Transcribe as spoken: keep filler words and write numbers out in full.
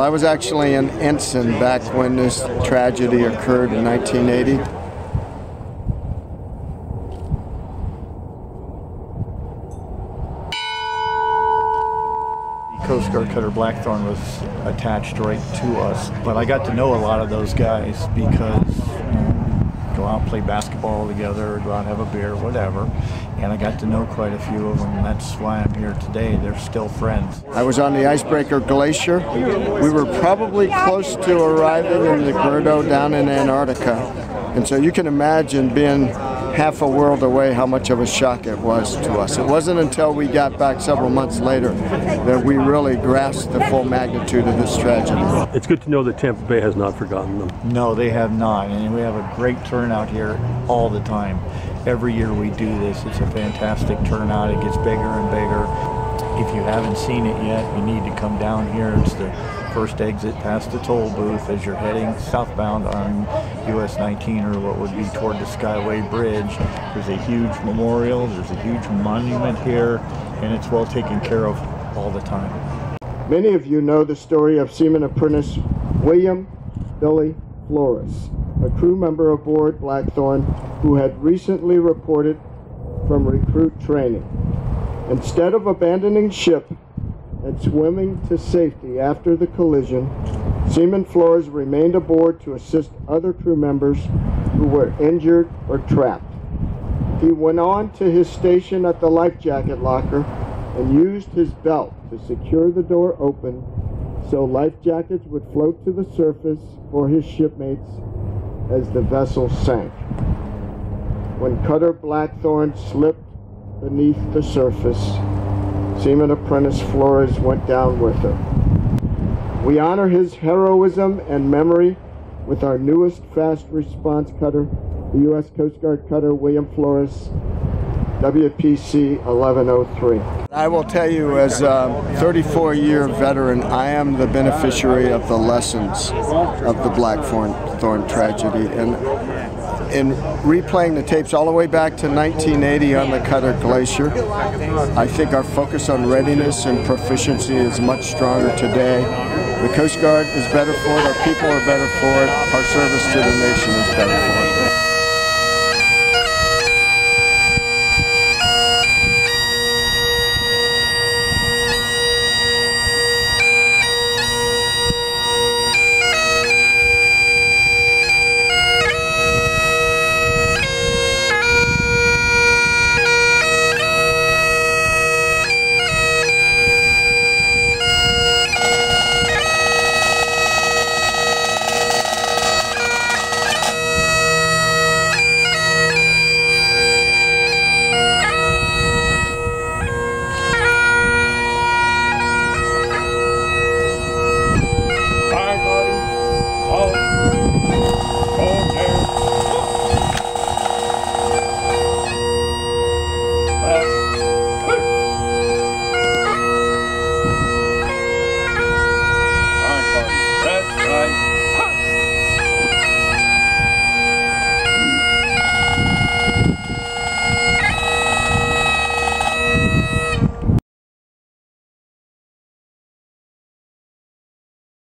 I was actually an ensign back when this tragedy occurred in nineteen eighty. The Coast Guard cutter Blackthorn was attached right to us, but I got to know a lot of those guys because you go out and play basketball together, or go out and have a beer, whatever. And I got to know quite a few of them. That's why I'm here today. They're still friends. I was on the Icebreaker Glacier. We were probably close to arriving in McMurdo down in Antarctica. And so you can imagine being half a world away how much of a shock it was to us. It wasn't until we got back several months later that we really grasped the full magnitude of this tragedy. It's good to know that Tampa Bay has not forgotten them. No, they have not. And we have a great turnout here all the time. Every year we do this. It's a fantastic turnout. It gets bigger and bigger. If you haven't seen it yet, you need to come down here. It's the first exit past the toll booth as you're heading southbound on U S nineteen, or what would be toward the Skyway Bridge. There's a huge memorial. There's a huge monument here, and it's well taken care of all the time. Many of you know the story of Seaman Apprentice William Billy Flores, a crew member aboard Blackthorn who had recently reported from recruit training. Instead of abandoning ship and swimming to safety after the collision, Seaman Flores remained aboard to assist other crew members who were injured or trapped. He went on to his station at the life jacket locker and used his belt to secure the door open so life jackets would float to the surface for his shipmates as the vessel sank. When cutter Blackthorn slipped beneath the surface, Seaman Apprentice Flores went down with her. We honor his heroism and memory with our newest fast response cutter, the U S Coast Guard cutter William Flores, W P C eleven oh three. I will tell you, as a thirty-four year veteran, I am the beneficiary of the lessons of the Blackthorn tragedy. And in replaying the tapes all the way back to nineteen eighty on the cutter Glacier, I think our focus on readiness and proficiency is much stronger today. The Coast Guard is better for it, our people are better for it, our service to the nation is better for it.